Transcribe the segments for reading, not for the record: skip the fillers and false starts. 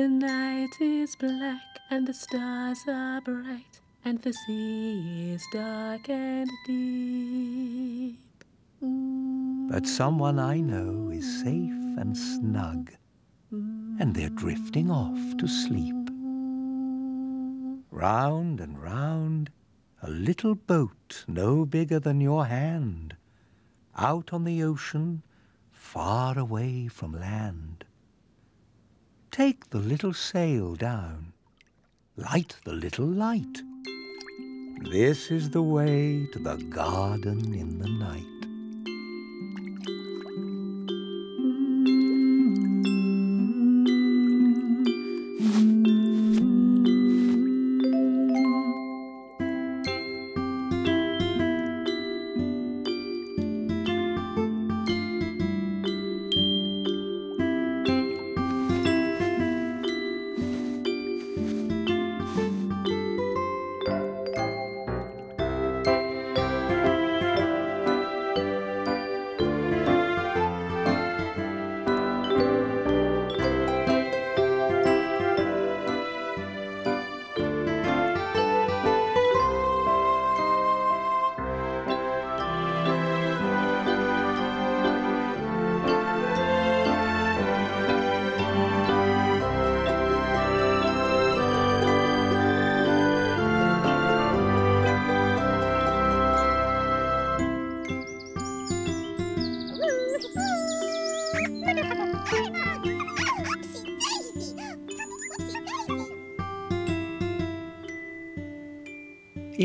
The night is black and the stars are bright, and the sea is dark and deep. But someone I know is safe and snug, and they're drifting off to sleep. Round and round, a little boat no bigger than your hand, out on the ocean, far away from land. Take the little sail down, light the little light. This is the way to the garden in the night.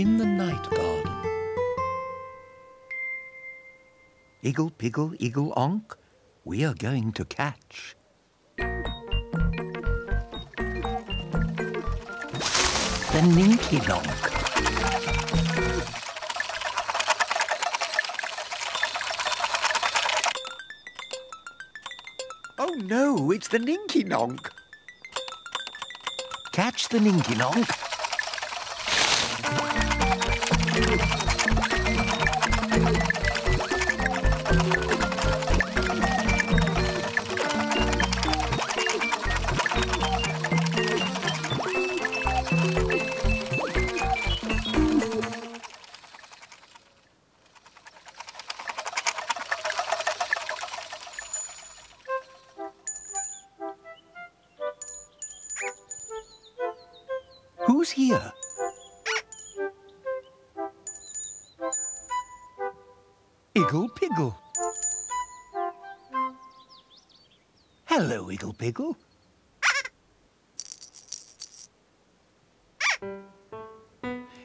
In the Night Garden. Iggle Piggle, Iggle Onk, we are going to catch. The Ninky Nonk. Oh no, it's the Ninky Nonk. Catch the Ninky Nonk. Who's here? Iggle Piggle. Hello, Iggle Piggle.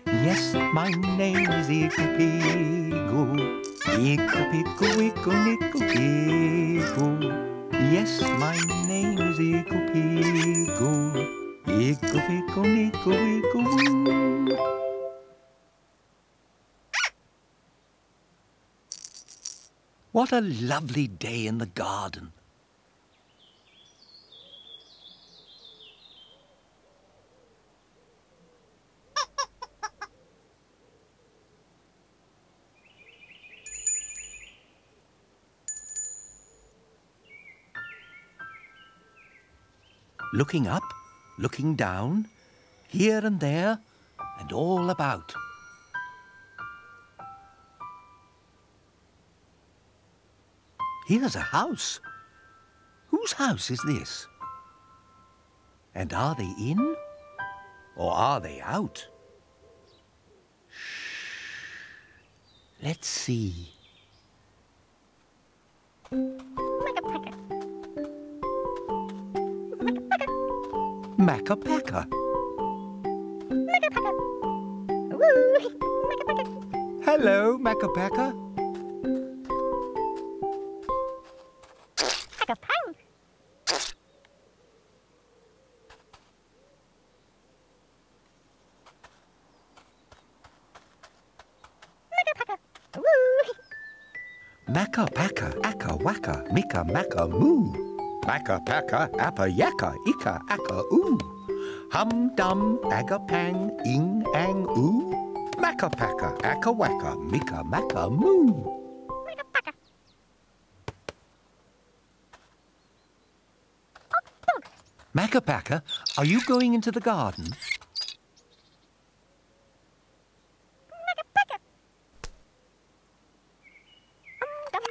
Yes, my name is Iggle Piggle. Iggle Piggle, Iggle, Iggle Piggle. Yes, my name is Iggle Piggle. Iggle Piggle, Iggle, Iggle. What a lovely day in the garden. Looking up, looking down, here and there, and all about. Here's a house. Whose house is this? And are they in or are they out? Shh. Let's see. Makka Pakka. Hello, Makka Pakka. Makka Pakka, Akka Wakka, Mika Makka Moo. Makka Pakka, Appa Yakka, Ika Akka Oo. Hum Dum, Aga Pang, Ing Ang Oo. Makka Pakka, Akka Wakka, Mika Makka Moo. Makka Pakka, are you going into the garden? Makka Pakka. Makka Pakka.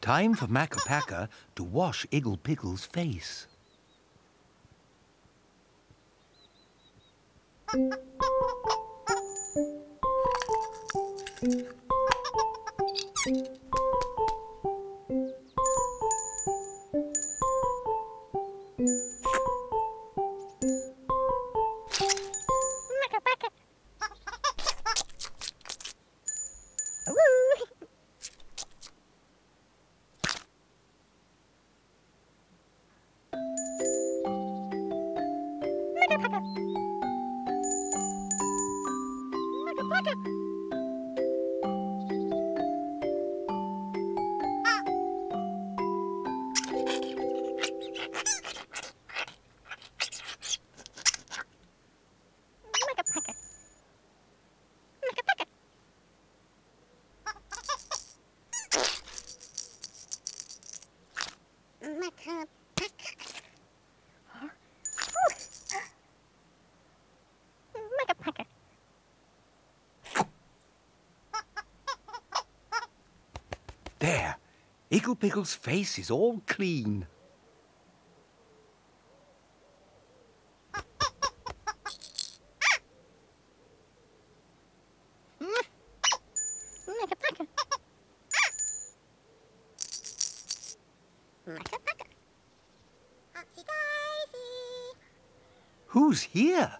Time for Makka Pakka to wash Iggle Piggle's face. There, Iggle Piggle's face is all clean. Who's here?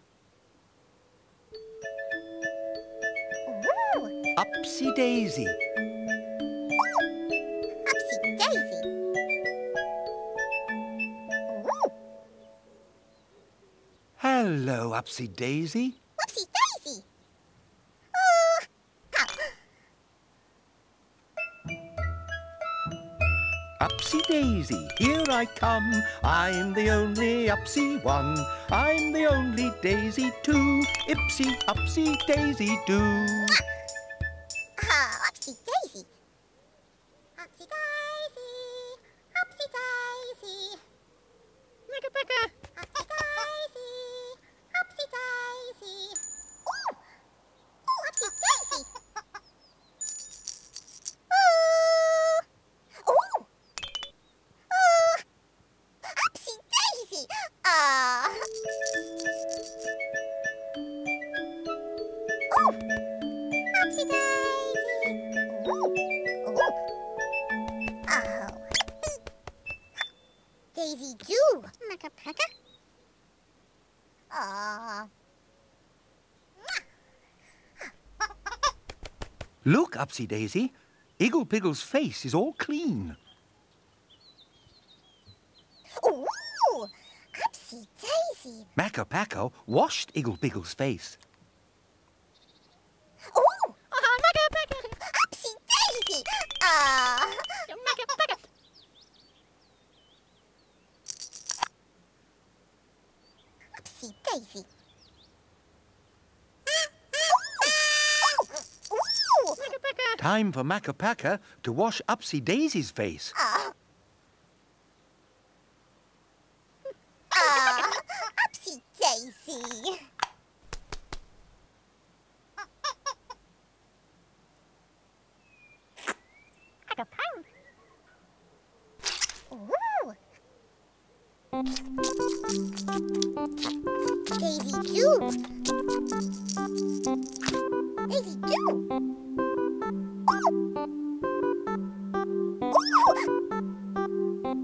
Ooh. Upsy Daisy. Hello, Upsy Daisy. Upsy Daisy. Oh. Upsy Daisy, here I come. I'm the only Upsy one. I'm the only Daisy too. Ipsy, Upsy Daisy do. Oh, Upsy Daisy. Upsy Daisy. Upsy Daisy. Makka Pakka. Look, Upsy Daisy, Iggle Piggle's face is all clean. Ooh, Upsy Daisy. Makka Pakka washed Iggle Piggle's face. Ooh, Makka Pakka. Upsy Daisy. Makka Pakka. Time for Makka Pakka to wash Upsy Daisy's face. Upsy Daisy. Daisy Doo! Daisy Doo! Ooh! Ooh! Ooh!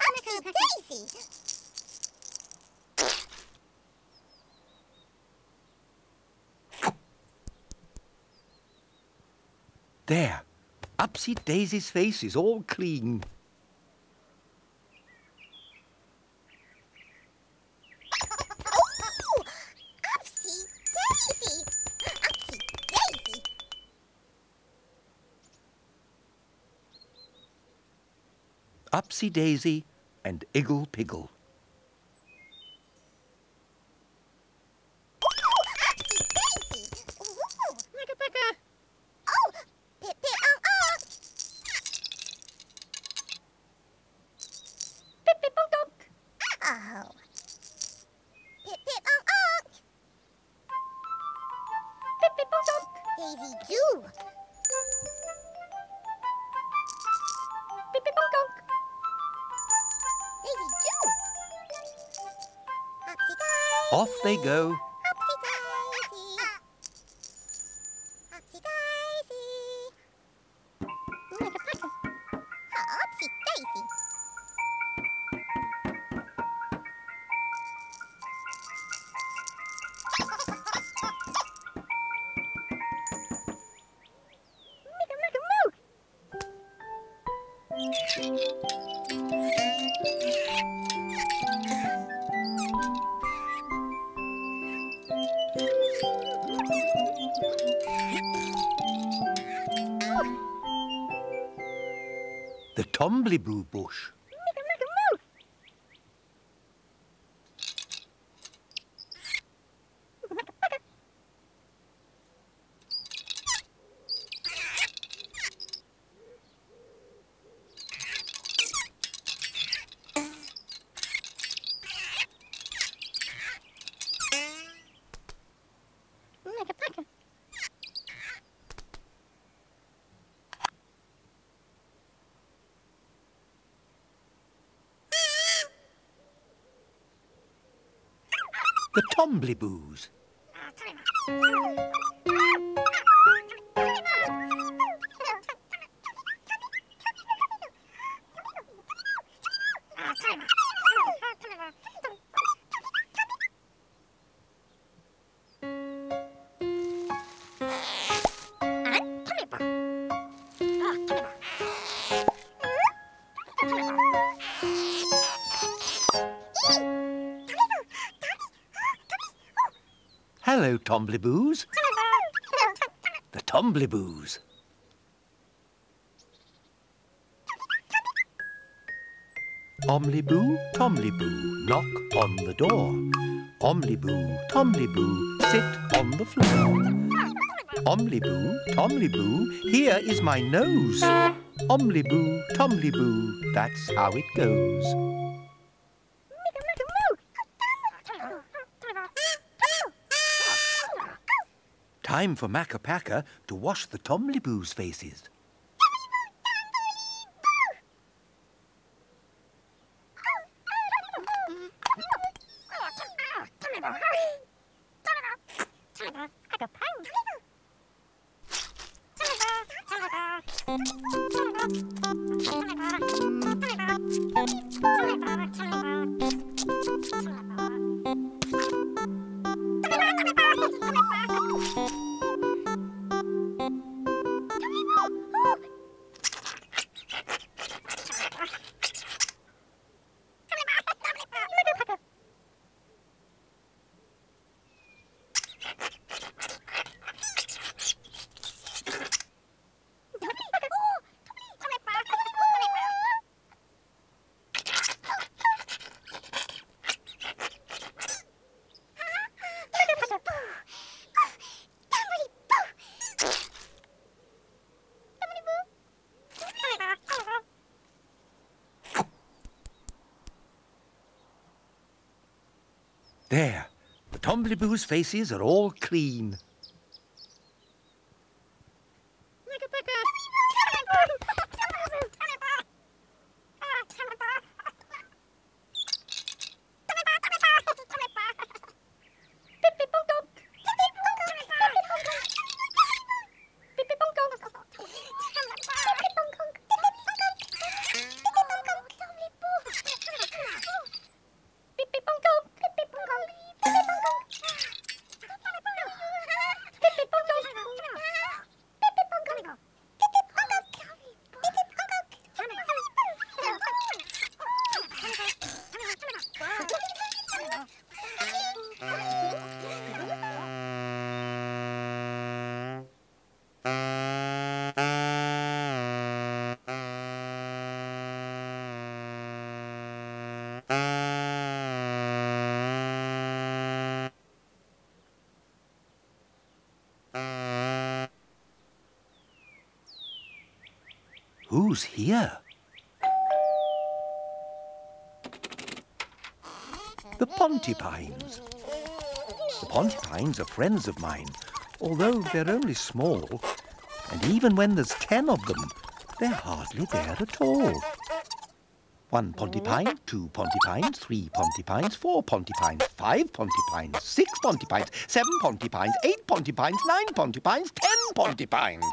Upsy Daisy! There, Upsy Daisy's face is all clean. Oh! Upsy Daisy! Upsy Daisy! Upsy Daisy and Iggle Piggle. Daisy Doo! Pinky-Ponk! Daisy Doo! Upsy Daisy! Off they go. Upsy Daisy! Upsy Daisy! Makka Pakka! Upsy Daisy! The Tombliboo bush. The Tomblyboos. Hello, Tomblyboos. The Tomblyboos. Omlyboo, Tomblyboo, knock on the door. Omlyboo, Tomblyboo, sit on the floor. Omlyboo, Tomblyboo, here is my nose. Omlyboo, Tomblyboo, that's how it goes. Time for Makka Pakka to wash the Tomblyboo's faces. There, the Tombliboo's faces are all clean. Who's here? The Pontipines. The Pontipines are friends of mine, although they're only small. And even when there's 10 of them, they're hardly there at all. 1 Pontipine, 2 Pontipines, 3 Pontipines, 4 Pontipines, 5 Pontipines, 6 Pontipines, 7 Pontipines, 8 Pontipines, 9 Pontipines, 10 Pontipines.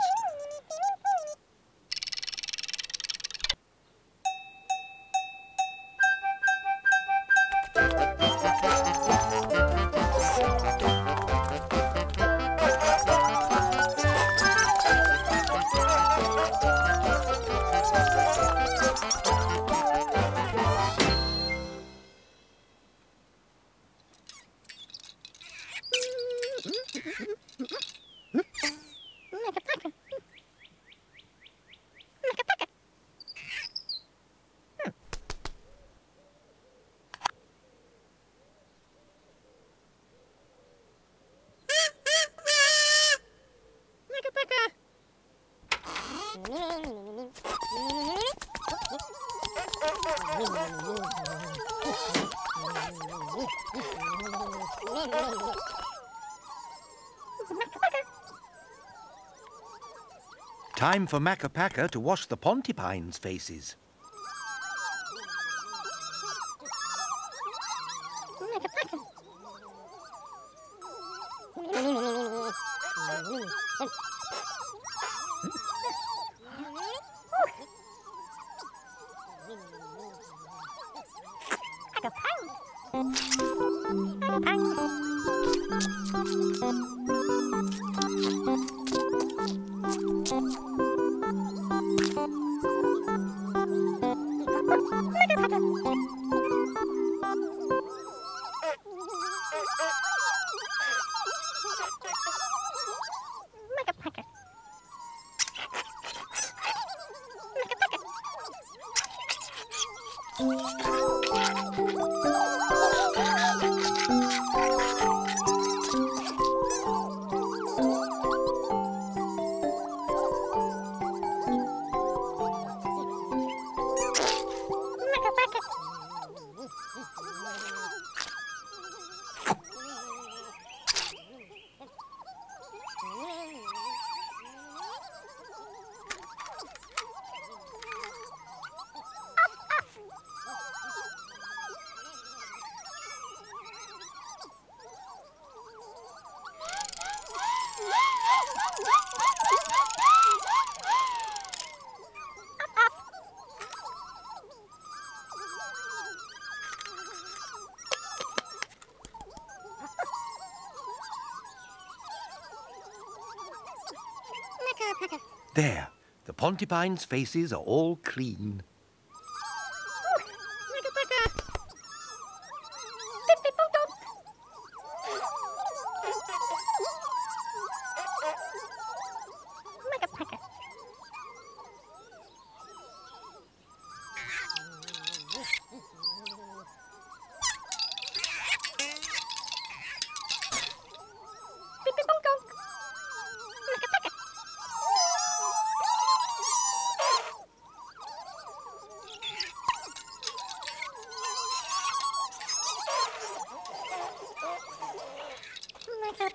Time for Makka Pakka to wash the Pontipines' faces. There, the Pontipines' faces are all clean.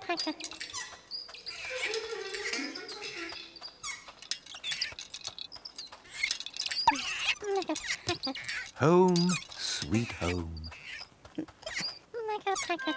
Pakka. Home, sweet home. Makka Pakka.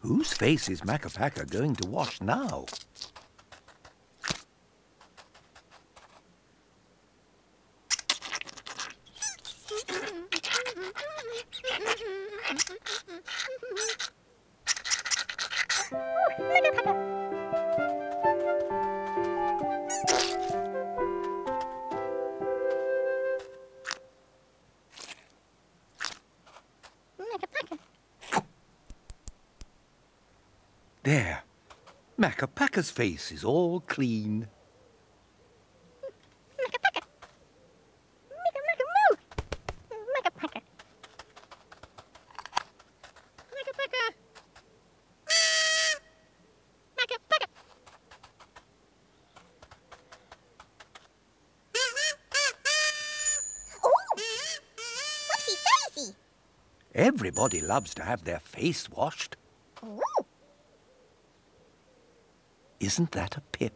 Whose face is Makka Pakka going to wash now? There, Makka Pakka's face is all clean. Makka Pakka. Makka Makka Moo. Makka Pakka. Makka Pakka. Makka Pakka. Oh! Upsy Daisy. Everybody loves to have their face washed. Isn't that a pip?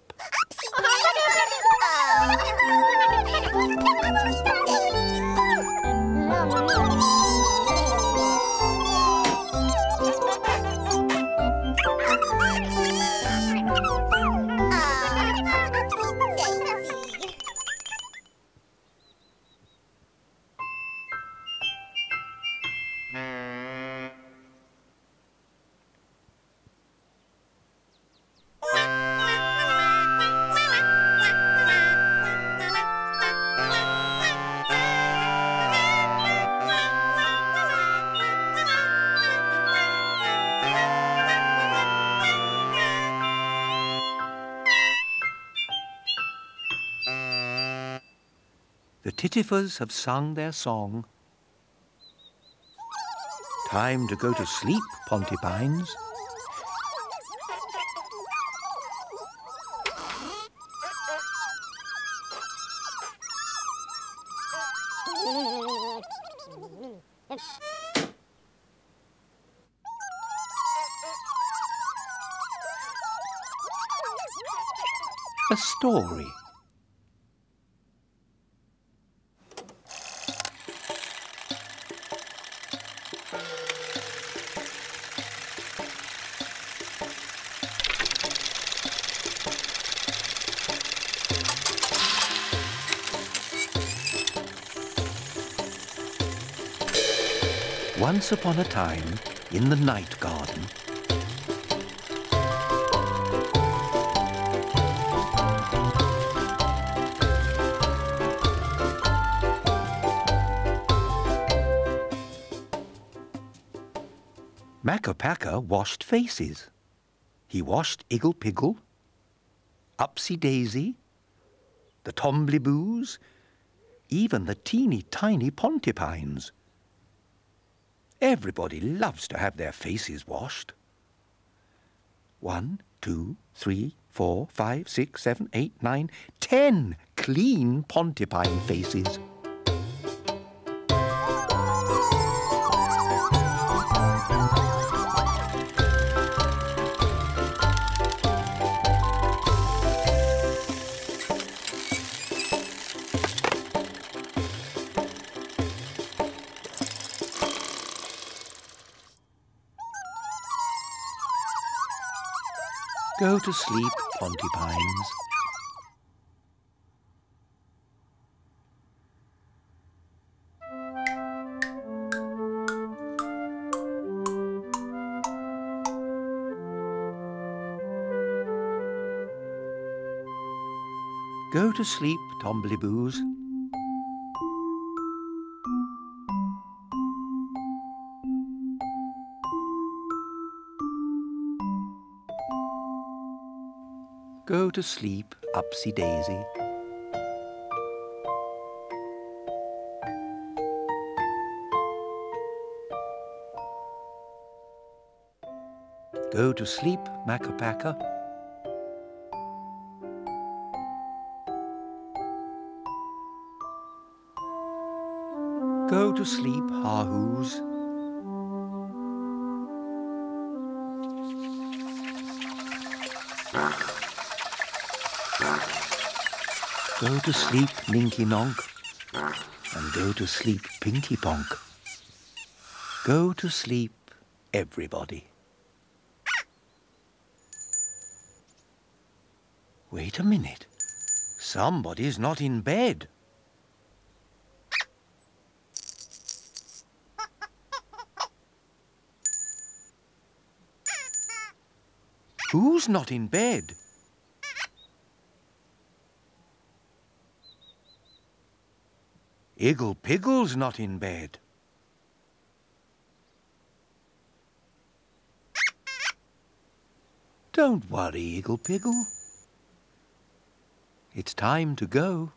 The Titifers have sung their song. Time to go to sleep, Pontipines. A story. Once upon a time, in the night garden. Makka Pakka washed faces. He washed Iggle Piggle, Upsy Daisy, the Tombliboos, even the teeny tiny Pontipines. Everybody loves to have their faces washed. 1, 2, 3, 4, 5, 6, 7, 8, 9, 10 clean Pontipine faces. Go to sleep, Pontipines. Go to sleep, Tomblyboos. Go to sleep, Upsy Daisy. Go to sleep, Makka Pakka. Go to sleep, Haahoos. Go to sleep, Ninky Nonk, and go to sleep, Pinky-Ponk. Go to sleep, everybody. Wait a minute. Somebody's not in bed. Who's not in bed? Iggle Piggle's not in bed. Don't worry, Iggle Piggle. It's time to go.